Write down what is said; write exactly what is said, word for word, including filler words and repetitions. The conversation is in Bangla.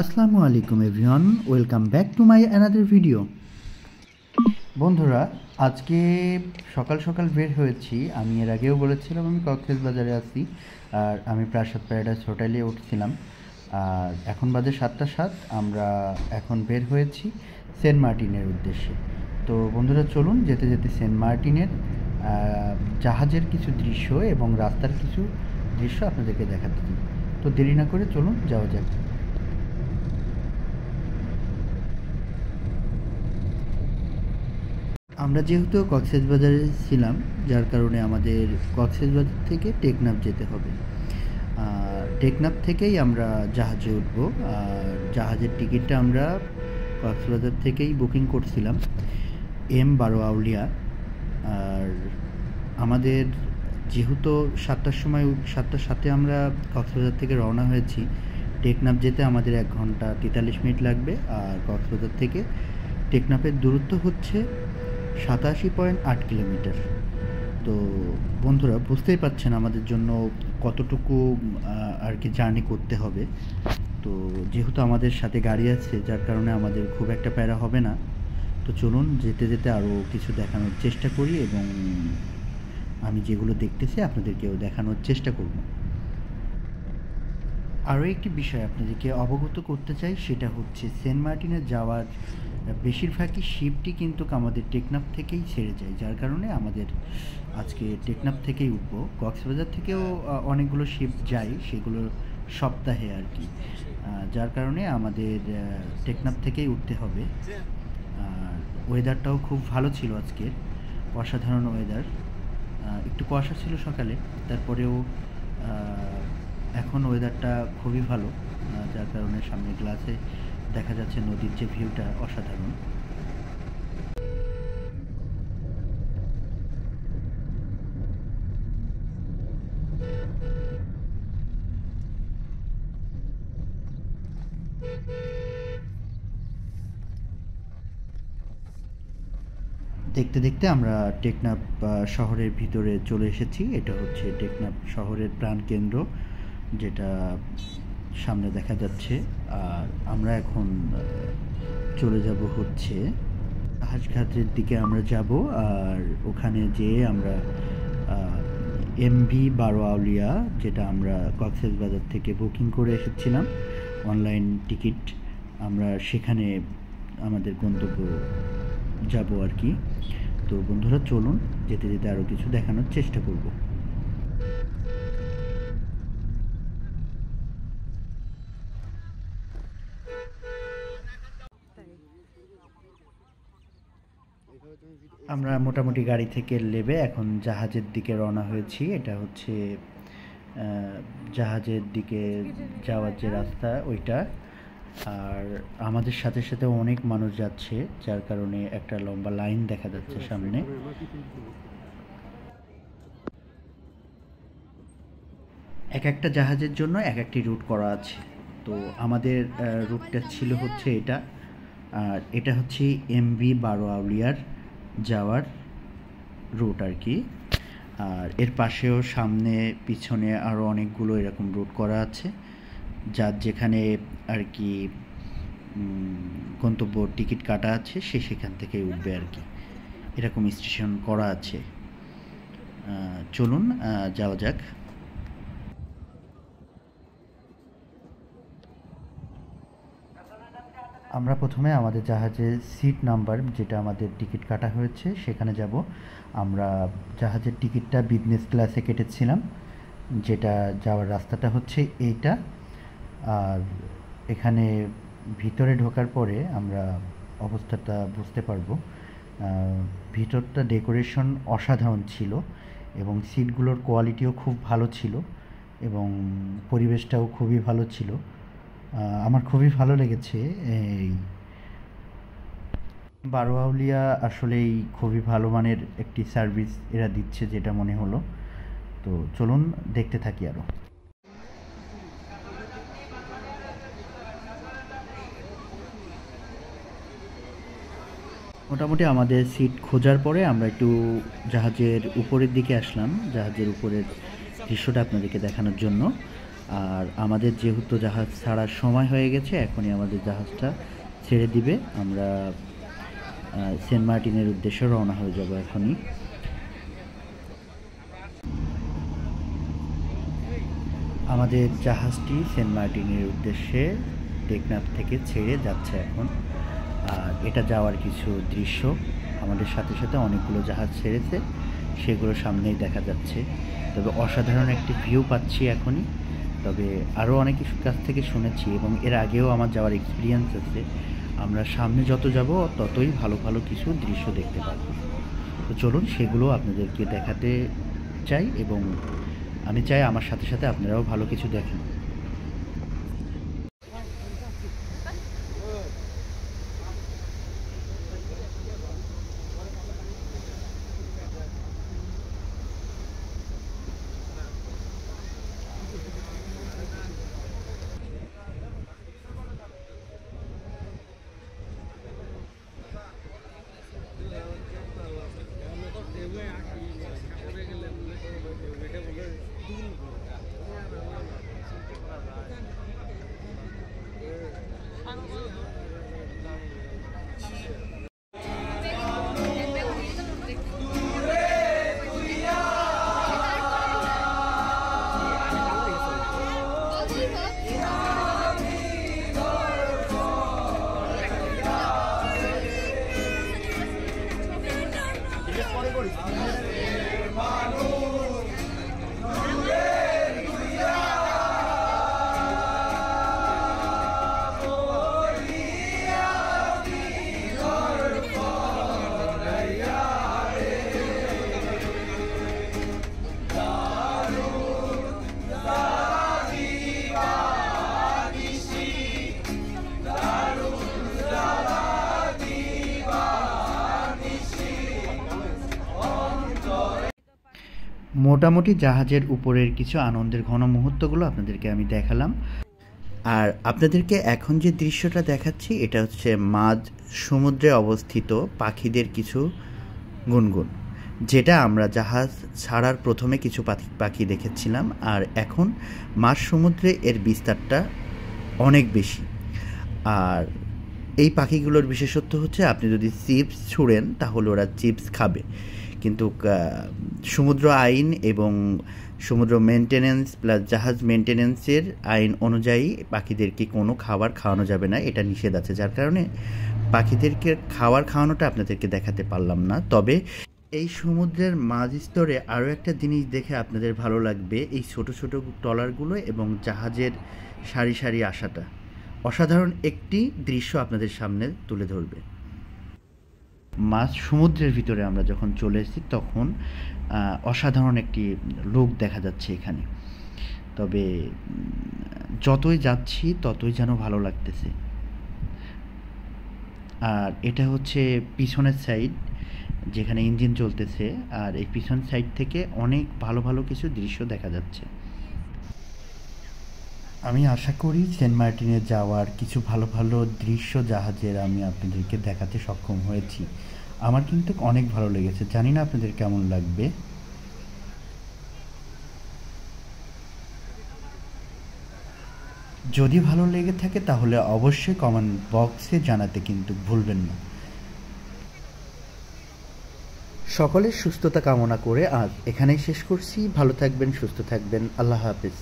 আসসালামু আলাইকুম everyone, welcome back to my another video. বন্ধুরা, আজকে সকাল সকাল বের হয়েছি। আমি এর আগেও বলেছিলাম আমি কক্সবাজারে আছি, আর আমি প্রাসাদ প্যারাডাইস হোটেলে উঠছিলাম। আর এখন বাজে সাতটা সাত। আমরা এখন বের হয়েছি সেন্ট মার্টিনের উদ্দেশ্যে। তো বন্ধুরা চলুন যেতে যেতে সেন্ট মার্টিনের জাহাজের কিছু দৃশ্য এবং রাস্তার কিছু দৃশ্য আপনাদেরকে দেখাতে দিই। তো দেরি না করে চলুন যাওয়া যাক। আমরা যেহেতু কক্সবাজারে ছিলাম, যার কারণে আমাদের কক্সবাজার থেকে টেকনাফ যেতে হবে। আর টেকনাফ থেকেই আমরা জাহাজে উঠব। আর জাহাজের টিকিটটা আমরা কক্সবাজার থেকেই বুকিং করছিলাম, এম বারো আউলিয়া। আর আমাদের যেহেতু সাতটার সময় সাতটার সাথে আমরা কক্সবাজার থেকে রওনা হয়েছি, টেকনাফ যেতে আমাদের এক ঘন্টা তেতাল্লিশ মিনিট লাগবে। আর কক্সবাজার থেকে টেকনাফের দূরত্ব হচ্ছে সাতাশি পয়েন্ট আট কিলোমিটার। তো বন্ধুরা বুঝতেই পারছেন আমাদের জন্য কতটুকু আর কি জার্নি করতে হবে। তো যেহেতু আমাদের সাথে গাড়ি আছে, যার কারণে আমাদের খুব একটা প্যারা হবে না। তো চলুন যেতে যেতে আরও কিছু দেখানোর চেষ্টা করি, এবং আমি যেগুলো দেখতেছি আপনাদেরকেও দেখানোর চেষ্টা করব। আরও একটি বিষয় আপনাদেরকে অবগত করতে চাই, সেটা হচ্ছে সেন্ট মার্টিনে যাওয়ার বেশিরভাগই শিপটি কিন্তু আমাদের টেকনাফ থেকেই ছেড়ে যায়, যার কারণে আমাদের আজকে টেকনাফ থেকেই উঠবো। কক্সবাজার থেকেও অনেকগুলো শিপ যায়, সেগুলো সপ্তাহে আর কি, যার কারণে আমাদের টেকনাফ থেকেই উঠতে হবে। আর ওয়েদারটাও খুব ভালো ছিল আজকের, অসাধারণ ওয়েদার। একটু কুয়াশা ছিল সকালে, তারপরেও এখন ওয়েদারটা খুবই ভালো, যার কারণে সামনে গ্লাসে দেখা যাচ্ছে নদীর যে ভিউটা অসাধারণ। দেখতে দেখতে আমরা টেকনাফ শহরের ভিতরে চলে এসেছি। এটা হচ্ছে টেকনাফ শহরের প্রাণকেন্দ্র, যেটা সামনে দেখা যাচ্ছে। আর আমরা এখন চলে যাব হচ্ছে জাহাজঘাটের দিকে আমরা যাব। আর ওখানে যেয়ে আমরা এমভি বারো আউলিয়া, যেটা আমরা কক্সবাজার থেকে বুকিং করে এসেছিলাম অনলাইন টিকিট, আমরা সেখানে আমাদের গন্তব্য যাব আর কি। তো বন্ধুরা চলুন যেতে যেতে আরও কিছু দেখানোর চেষ্টা করব। আমরা মোটামুটি গাড়ি থেকে নেমে এখন জাহাজের দিকে রওনা হয়েছি। এটা হচ্ছে জাহাজের দিকে যাওয়ার যে রাস্তা ওইটা। আর আমাদের সাথে সাথে অনেক মানুষ যাচ্ছে, যার কারণে একটা লম্বা লাইন দেখা যাচ্ছে সামনে। এক একটা জাহাজের জন্য এক একটি রুট করা আছে। তো আমাদের রুটটা ছিল হচ্ছে এটা, আর এটা হচ্ছে এমভি বারো আউলিয়ার যাওয়ার রুট আর কি। আর এর পাশেও সামনে পিছনে আরও অনেকগুলো এরকম রুট করা আছে, যার যেখানে আর কি গন্তব্য টিকিট কাটা আছে সে সেখান থেকে উঠবে আর কি, এরকম স্টেশন করা আছে। চলুন যাওয়া যাক। আমরা প্রথমে আমাদের জাহাজের সিট নাম্বার, যেটা আমাদের টিকিট কাটা হয়েছে, সেখানে যাব। আমরা জাহাজের টিকিটটা বিজনেস ক্লাসে কেটেছিলাম, যেটা যাওয়ার রাস্তাটা হচ্ছে এইটা। আর এখানে ভিতরে ঢোকার পরে আমরা অবস্থাটা বুঝতে পারবো। ভিতরটা ডেকোরেশন অসাধারণ ছিল, এবং সিটগুলোর কোয়ালিটিও খুব ভালো ছিল, এবং পরিবেশটাও খুবই ভালো ছিল। আমার খুবই ভালো লেগেছে। এই বারো আউলিয়া আসলেই খুবই ভালো মানের একটি সার্ভিস এরা দিচ্ছে, যেটা মনে হলো। তো চলুন দেখতে থাকি আরও। মোটামুটি আমাদের সিট খোঁজার পরে আমরা একটু জাহাজের উপরের দিকে আসলাম, জাহাজের উপরের দৃশ্যটা আপনাদেরকে দেখানোর জন্য। আর আমাদের যেহেতু জাহাজ ছাড়ার সময় হয়ে গেছে, এখনই আমাদের জাহাজটা ছেড়ে দিবে। আমরা সেন্ট মার্টিনের উদ্দেশ্যে রওনা হয়ে যাব এখনই। আমাদের জাহাজটি সেন্ট মার্টিনের উদ্দেশ্যে টেকনাফ থেকে ছেড়ে যাচ্ছে এখন। আর এটা যাওয়ার কিছু দৃশ্য আমাদের সাথে সাথে অনেকগুলো জাহাজ ছেড়েছে, সেগুলো সামনেই দেখা যাচ্ছে। তবে অসাধারণ একটি ভিউ পাচ্ছি এখনই। তবে আরও অনেক কাছ থেকে শুনেছি এবং এর আগেও আমার যাওয়ার এক্সপিরিয়েন্স আছে, আমরা সামনে যত যাব ততই ভালো ভালো কিছু দৃশ্য দেখতে পাবো। তো চলুন সেগুলো আপনাদেরকে দেখাতে চাই এবং আমি চাই আমার সাথে সাথে আপনারাও ভালো কিছু দেখেন। মোটামুটি জাহাজের উপরের কিছু আনন্দের ঘন মুহূর্তগুলো আপনাদেরকে আমি দেখালাম। আর আপনাদেরকে এখন যে দৃশ্যটা দেখাচ্ছি এটা হচ্ছে মাঝ সমুদ্রে অবস্থিত পাখিদের কিছু গুনগুন, যেটা আমরা জাহাজ ছাড়ার প্রথমে কিছু পাখি পাখি দেখেছিলাম। আর এখন মাঝ সমুদ্রে এর বিস্তারটা অনেক বেশি। আর এই পাখিগুলোর বিশেষত্ব হচ্ছে আপনি যদি চিপস ছুঁড়েন তাহলে ওরা চিপস খাবে, কিন্তু সমুদ্র আইন এবং সমুদ্র মেনটেন্যান্স প্লাস জাহাজ মেনটেন্যান্সের আইন অনুযায়ী পাখিদেরকে কোনো খাবার খাওয়ানো যাবে না, এটা নিষেধ আছে। যার কারণে পাখিদেরকে খাবার খাওয়ানোটা আপনাদেরকে দেখাতে পারলাম না। তবে এই সমুদ্রের মাঝস্তরে আরও একটা জিনিস দেখে আপনাদের ভালো লাগবে, এই ছোট ছোট ট্রলারগুলো এবং জাহাজের সারি সারি আসাটা অসাধারণ একটি দৃশ্য আপনাদের সামনে তুলে ধরবে। মাছ সমুদ্রের ভিতরে আমরা যখন চলে এসেছি তখন অসাধারণ একটি লোক দেখা যাচ্ছে এখানে। তবে যতই যাচ্ছি ততই যেন ভালো লাগতেছে। আর এটা হচ্ছে পিছনের সাইড যেখানে ইঞ্জিন চলতেছে, আর এই পিছন সাইড থেকে অনেক ভালো ভালো কিছু দৃশ্য দেখা যাচ্ছে। আমি আশা করি সেন্ট মার্টিনে যাওয়ার কিছু ভালো ভালো দৃশ্য জাহাজের আমি আপনাদেরকে দেখাতে সক্ষম হয়েছি। আমার কিন্তু অনেক ভালো লেগেছে, জানি না আপনাদের কেমন লাগবে। যদি ভালো লেগে থাকে তাহলে অবশ্যই কমেন্ট বক্সে জানাতে কিন্তু ভুলবেন না। সকলের সুস্থতা কামনা করে আজ এখানেই শেষ করছি। ভালো থাকবেন, সুস্থ থাকবেন, আল্লাহ হাফেজ।